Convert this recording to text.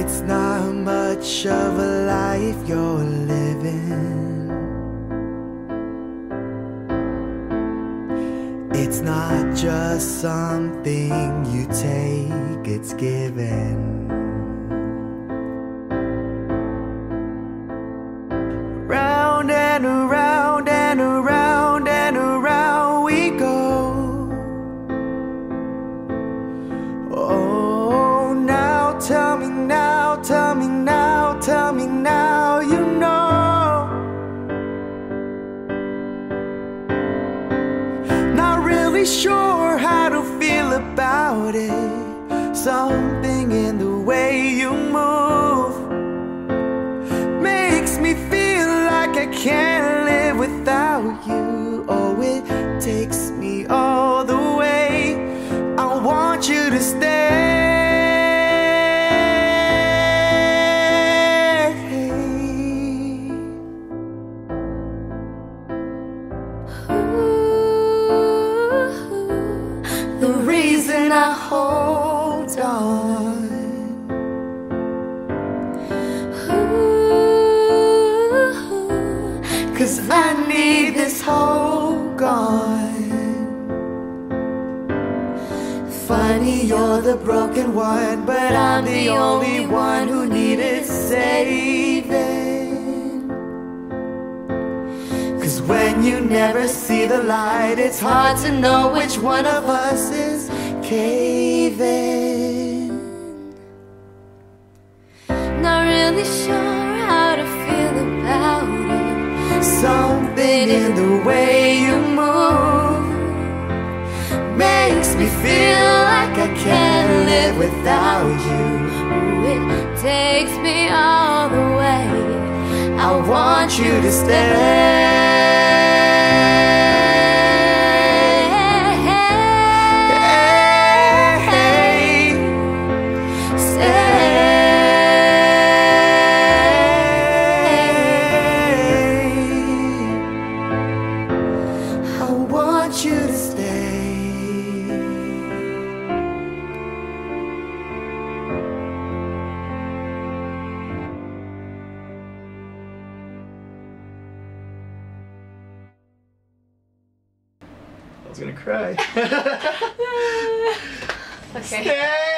It's not much of a life you're living. It's not just something you take, it's given. Round and around and around and around we go. Oh, now tell me now, tell me now, tell me now, you know. Not really sure how to feel about it. Something in the way you move makes me feel I can't live without you. Oh, it takes me all the way. I want you to stay. Ooh, the reason I hold on. Cause I need this whole gone. Funny, you're the broken one, but I'm the only one who needed saving. Cause when you never see the light, it's hard to know which one of us is caving. Not really sure how to feel about it. Something in the way you move makes me feel like I can't live without you. It takes me all the way. I want you to stay. I was gonna cry. Okay. Stay!